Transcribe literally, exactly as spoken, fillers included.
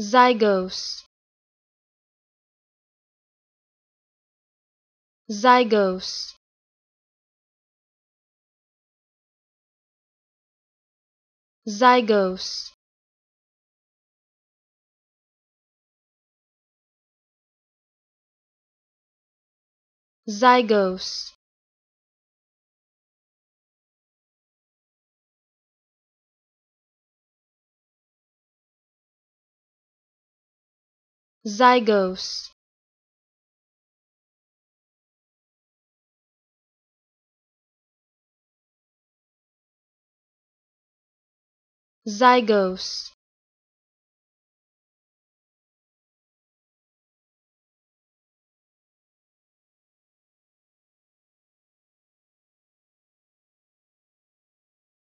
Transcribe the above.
Zygose, Zygose, Zygose, Zygose, Zygose, Zygose,